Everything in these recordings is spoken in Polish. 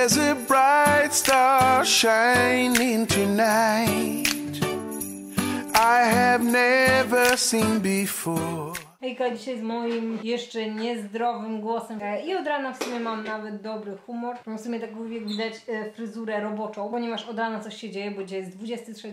There's a bright star shining tonight I have never seen before. Hejka, dzisiaj z moim jeszcze niezdrowym głosem i od rana w sumie mam nawet dobry humor. Mam w sumie tak jak widać fryzurę roboczą, ponieważ od rana coś się dzieje, bo dzisiaj jest 23,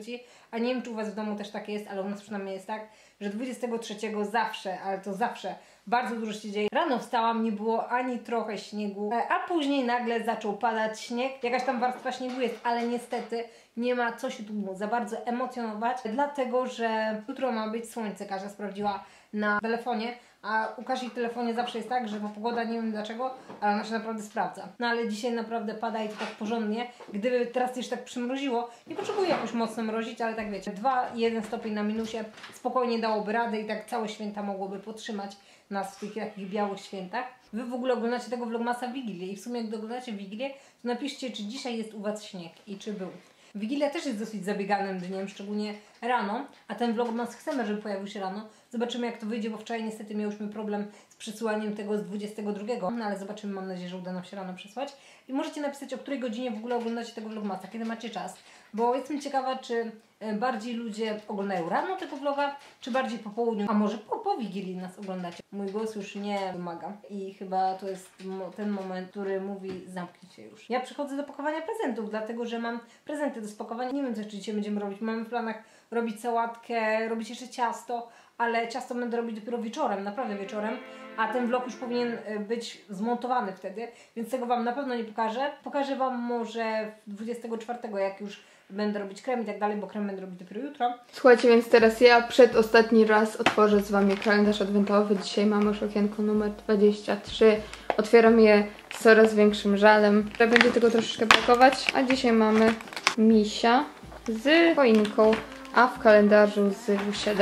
a nie wiem czy u was w domu też tak jest, ale u nas przynajmniej jest tak, że 23 zawsze, ale to zawsze bardzo dużo się dzieje. Rano wstałam, nie było ani trochę śniegu, a później nagle zaczął padać śnieg. Jakaś tam warstwa śniegu jest, ale niestety nie ma co się tu za bardzo emocjonować, dlatego że jutro ma być słońce, Kasia sprawdziła na telefonie, a u Kasi w telefonie zawsze jest tak, że bo pogoda nie wiem dlaczego, ale ona się naprawdę sprawdza. No ale dzisiaj naprawdę pada i to tak porządnie. Gdyby teraz jeszcze tak przymroziło, nie potrzebuję jakoś mocno mrozić, ale tak wiecie, 2-1 stopień na minusie spokojnie dałoby radę i tak całe święta mogłoby podtrzymać nas w tych takich białych świętach. Wy w ogóle oglądacie tego vlogmasa w Wigilię i w sumie jak oglądacie Wigilię, to napiszcie, czy dzisiaj jest u was śnieg i czy był. Wigilia też jest dosyć zabieganym dniem, szczególnie rano, a ten vlogmas chcemy, żeby pojawił się rano. Zobaczymy jak to wyjdzie, bo wczoraj niestety miałyśmy problem z przesyłaniem tego z 22, no ale zobaczymy, mam nadzieję, że uda nam się rano przesłać. I możecie napisać, o której godzinie w ogóle oglądacie tego vlogmasa, kiedy macie czas, bo jestem ciekawa, czy bardziej ludzie oglądają rano tego vloga, czy bardziej po południu, a może po Wigilii nas oglądacie. Mój głos już nie wymaga i chyba to jest ten moment, który mówi zamknijcie już. Ja przychodzę do pakowania prezentów, dlatego że mam prezenty do spakowania. Nie wiem co jeszcze dzisiaj będziemy robić, mamy w planach robić sałatkę, robić jeszcze ciasto, ale ciasto będę robić dopiero wieczorem, naprawdę wieczorem, a ten vlog już powinien być zmontowany wtedy, więc tego wam na pewno nie pokażę. Pokażę wam może 24, jak już będę robić krem i tak dalej, bo krem będę robić dopiero jutro. Słuchajcie, więc teraz ja przedostatni raz otworzę z wami kalendarz adwentowy. Dzisiaj mamy już okienko numer 23. Otwieram je z coraz większym żalem. Będzie tego troszeczkę brakować, a dzisiaj mamy misia z choinką, a w kalendarzu z W7.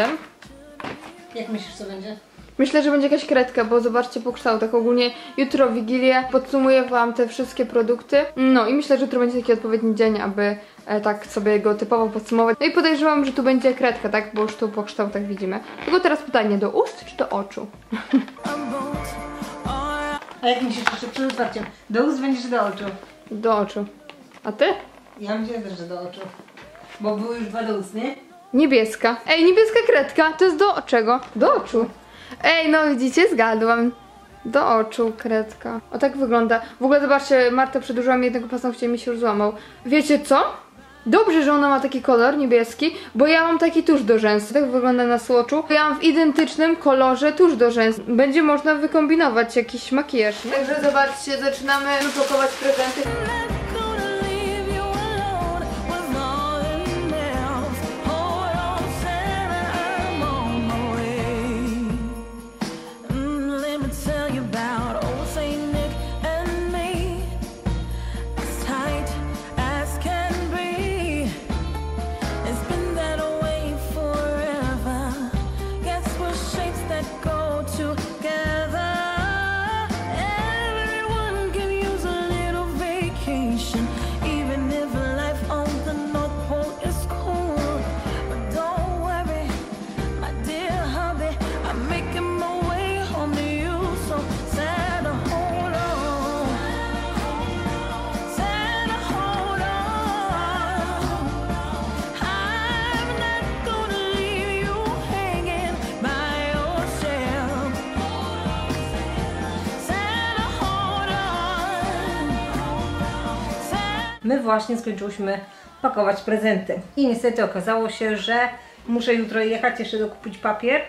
Jak myślisz, co będzie? Myślę, że będzie jakaś kredka, bo zobaczcie po kształtach. Ogólnie jutro Wigilię podsumuję wam te wszystkie produkty. No i myślę, że jutro będzie taki odpowiedni dzień, aby tak sobie go typowo podsumować. No i podejrzewam, że tu będzie kredka, tak? Bo już tu po kształtach widzimy. Tylko teraz pytanie, do ust czy do oczu? A jak myślisz jeszcze przed otwarciem? Do ust będziesz czy do oczu? Do oczu. A ty? Ja myślę też, że do oczu. Bo były już dwa do ust, nie? Niebieska. Ej, niebieska kredka. To jest do czego? Do oczu. Ej, no widzicie? Zgadłam. Do oczu kredka. O, tak wygląda. W ogóle zobaczcie, Marta przedłużyła mi jednego paznokcia i mi się już złamał. Wiecie co? Dobrze, że ona ma taki kolor niebieski, bo ja mam taki tusz do rzęs. Tak wygląda na słoczu. Ja mam w identycznym kolorze tusz do rzęs. Będzie można wykombinować jakiś makijaż. Nie? Także zobaczcie, zaczynamy pakować prezenty. My właśnie skończyłyśmy pakować prezenty i niestety okazało się, że muszę jutro jechać jeszcze dokupić papier,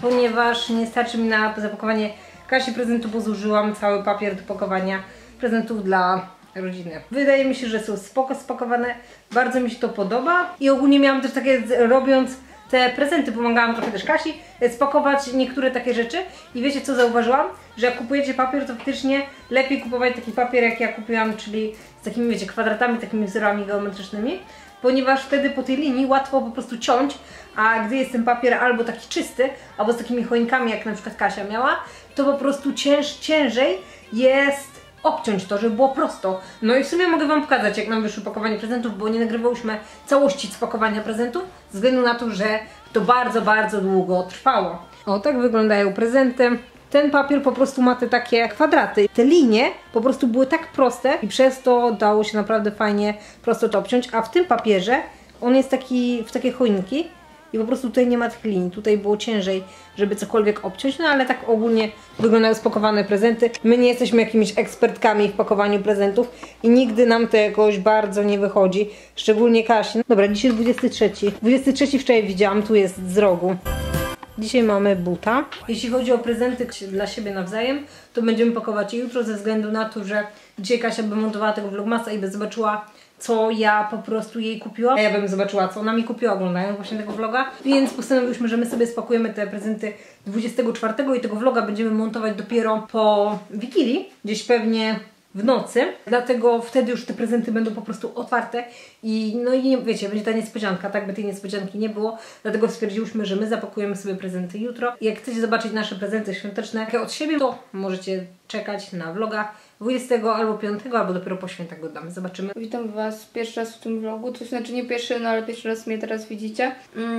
ponieważ nie starczy mi na zapakowanie Kasi prezentu, bo zużyłam cały papier do pakowania prezentów dla rodziny. Wydaje mi się, że są spoko spakowane, bardzo mi się to podoba i ogólnie miałam też takie, robiąc te prezenty, pomagałam trochę też Kasi spakować niektóre takie rzeczy i wiecie co zauważyłam? Że jak kupujecie papier, to faktycznie lepiej kupować taki papier jak ja kupiłam, czyli z takimi wiecie kwadratami, takimi wzorami geometrycznymi, ponieważ wtedy po tej linii łatwo po prostu ciąć, a gdy jest ten papier albo taki czysty, albo z takimi choinkami jak na przykład Kasia miała, to po prostu ciężej jest obciąć to, żeby było prosto. No i w sumie mogę wam pokazać, jak nam wyszło pakowanie prezentów, bo nie nagrywałyśmy całości z pakowania prezentów, ze względu na to, że to bardzo, bardzo długo trwało. O, tak wyglądają prezenty. ten papier po prostu ma te takie kwadraty. Te linie po prostu były tak proste i przez to dało się naprawdę fajnie prosto to obciąć, a w tym papierze on jest taki w takie choinki i po prostu tutaj nie ma tych linii. Tutaj było ciężej, żeby cokolwiek obciąć, no ale tak ogólnie wyglądają spakowane prezenty. My nie jesteśmy jakimiś ekspertkami w pakowaniu prezentów i nigdy nam to jakoś bardzo nie wychodzi, szczególnie Kasi. Dobra, dzisiaj 23. 23 wczoraj widziałam, tu jest z rogu. Dzisiaj mamy buta. Jeśli chodzi o prezenty dla siebie nawzajem, to będziemy pakować je jutro ze względu na to, że dzisiaj Kasia by montowała tego vlogmasa i by zobaczyła, co ja po prostu jej kupiłam, a ja bym zobaczyła, co ona mi kupiła, oglądając właśnie tego vloga. Więc postanowiłyśmy, że my sobie spakujemy te prezenty 24 i tego vloga będziemy montować dopiero po Wigilii, gdzieś pewnie w nocy, dlatego wtedy już te prezenty będą po prostu otwarte i no i wiecie, będzie ta niespodzianka, tak by tej niespodzianki nie było, dlatego stwierdziłyśmy, że my zapakujemy sobie prezenty jutro. Jak chcecie zobaczyć nasze prezenty świąteczne od siebie, to możecie czekać na vloga 20 albo 5, albo dopiero po świętach go damy, zobaczymy. Witam Was pierwszy raz w tym vlogu, to znaczy nie pierwszy, no ale pierwszy raz mnie teraz widzicie.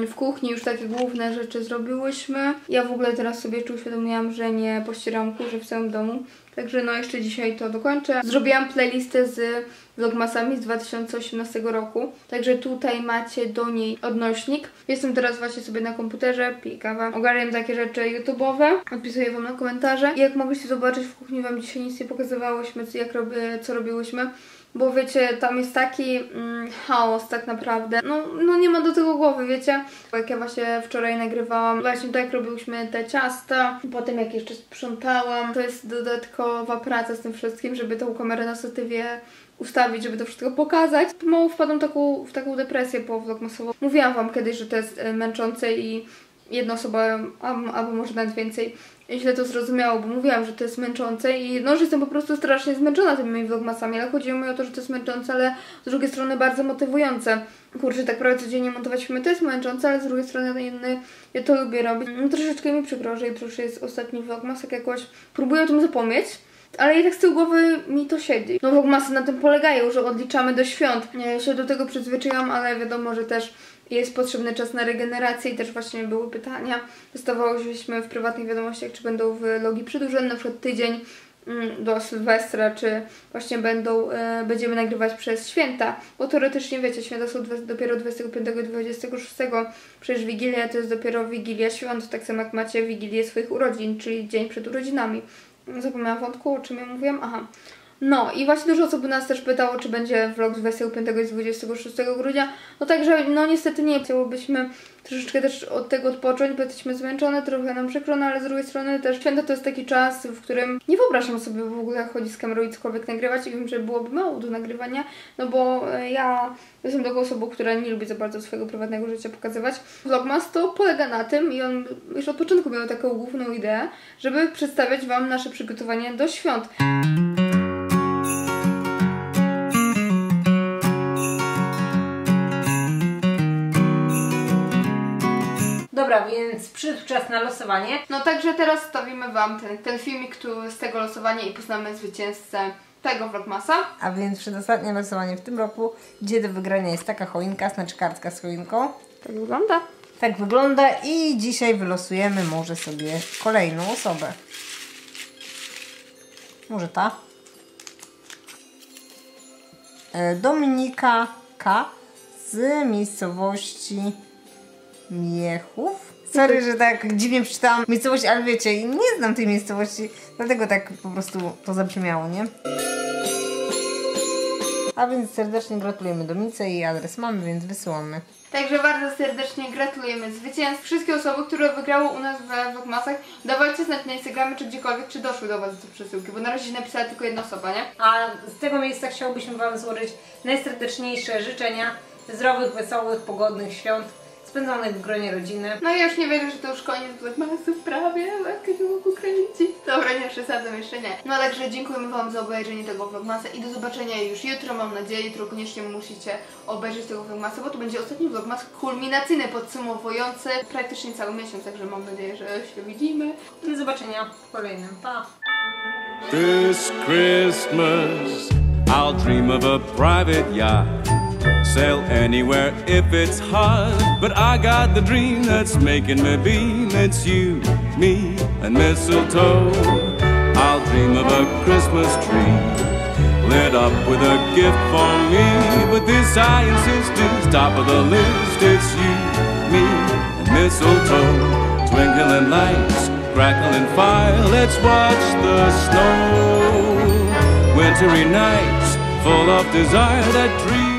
W kuchni już takie główne rzeczy zrobiłyśmy. Ja w ogóle teraz sobie uświadomiłam, że nie pościeram kurzy w całym domu. Także no jeszcze dzisiaj to dokończę. Zrobiłam playlistę z vlogmasami z 2018 roku. Także tutaj macie do niej odnośnik. Jestem teraz właśnie sobie na komputerze, piję kawę, ogarniam takie rzeczy YouTube'owe. Odpisuję Wam na komentarze. I jak mogliście zobaczyć, w kuchni Wam dzisiaj nic nie pokazywałyśmy, co robiłyśmy. Bo wiecie, tam jest taki chaos tak naprawdę, no nie ma do tego głowy, wiecie. Jak ja właśnie wczoraj nagrywałam, właśnie tak robiłyśmy te ciasta, potem jak jeszcze sprzątałam. To jest dodatkowa praca z tym wszystkim, żeby tą kamerę na statywie ustawić, żeby to wszystko pokazać. Mało wpadłam w taką depresję po vlogmasową. Mówiłam Wam kiedyś, że to jest męczące i jedna osoba, albo może nawet więcej, źle to zrozumiało, bo mówiłam, że to jest męczące i no, że jestem po prostu strasznie zmęczona tymi moimi vlogmasami, ale chodziło mi o to, że to jest męczące, ale z drugiej strony bardzo motywujące. Kurczę, tak prawie codziennie montować filmy to jest męczące, ale z drugiej strony ja to lubię robić. No, troszeczkę mi przykro, że jutro już jest ostatni vlogmas, tak jakoś próbuję o tym zapomnieć. Ale i tak z tyłu głowy mi to siedzi. No vlogmasy na tym polegają, że odliczamy do świąt. Ja się do tego przyzwyczaiłam, ale wiadomo, że też jest potrzebny czas na regenerację i też właśnie były pytania. Dostawałyśmy w prywatnych wiadomościach, czy będą vlogi przedłużone, na przykład tydzień do Sylwestra, czy właśnie będziemy nagrywać przez święta. Bo teoretycznie wiecie, święta są dopiero 25 i 26. Przecież Wigilia to jest dopiero Wigilia świąt, tak samo jak macie Wigilię swoich urodzin, czyli dzień przed urodzinami. Zapomniałam wątku, o czym ja mówiłam, aha. No i właśnie dużo osób nas też pytało, czy będzie vlog z 25 i 26 grudnia. No także, no niestety nie. Chciałobyśmy troszeczkę też od tego odpocząć, bo jesteśmy zmęczone, trochę nam przykro, no ale z drugiej strony też święta to jest taki czas, w którym nie wyobrażam sobie w ogóle chodzić z kamerą i cokolwiek nagrywać i wiem, że byłoby mało do nagrywania, no bo ja jestem taką osobą, która nie lubi za bardzo swojego prywatnego życia pokazywać. Vlogmas to polega na tym i on już od początku miał taką główną ideę, żeby przedstawiać Wam nasze przygotowanie do świąt. Dobra, więc przyszedł czas na losowanie. No także teraz stawimy Wam ten filmik z tego losowania i poznamy zwycięzcę tego vlogmasa. A więc przedostatnie losowanie w tym roku, gdzie do wygrania jest taka choinka, znaczy kartka z choinką. Tak wygląda. Tak wygląda i dzisiaj wylosujemy może sobie kolejną osobę. Może ta. Dominika K. z miejscowości Miechów. Sorry, że tak dziwnie przeczytałam miejscowość, ale wiecie, nie znam tej miejscowości, dlatego tak po prostu to zabrzmiało, nie? A więc serdecznie gratulujemy Dominice, jej adres mamy, więc wysyłamy. Także bardzo serdecznie gratulujemy zwycięzców. Wszystkie osoby, które wygrały u nas we vlogmasach, dawajcie znać na Instagramie czy gdziekolwiek, czy doszły do Was te przesyłki, bo na razie napisała tylko jedna osoba, nie? A z tego miejsca chciałbyśmy Wam złożyć najserdeczniejsze życzenia zdrowych, wesołych, pogodnych świąt spędzonych w gronie rodziny. No ja już nie wierzę, że to już koniec vlogmasów prawie, jak się mógł kręcić. Dobra, nie przesadzam, jeszcze nie. No także dziękujemy Wam za obejrzenie tego vlogmasa i do zobaczenia już jutro, mam nadzieję. Jutro koniecznie musicie obejrzeć tego vlogmasa, bo to będzie ostatni vlogmas kulminacyjny, podsumowujący praktycznie cały miesiąc, także mam nadzieję, że się widzimy. Do zobaczenia w kolejnym, pa! This Christmas I'll dream of a private yacht. Sail anywhere if it's hot, but I got the dream that's making me beam. It's you. me and mistletoe. I'll dream of a Christmas tree lit up with a gift for me. But this I insist is top of the list. It's you, me, and mistletoe. Twinkling lights, crackling fire. Let's watch the snow. Wintry nights full of desire that dream.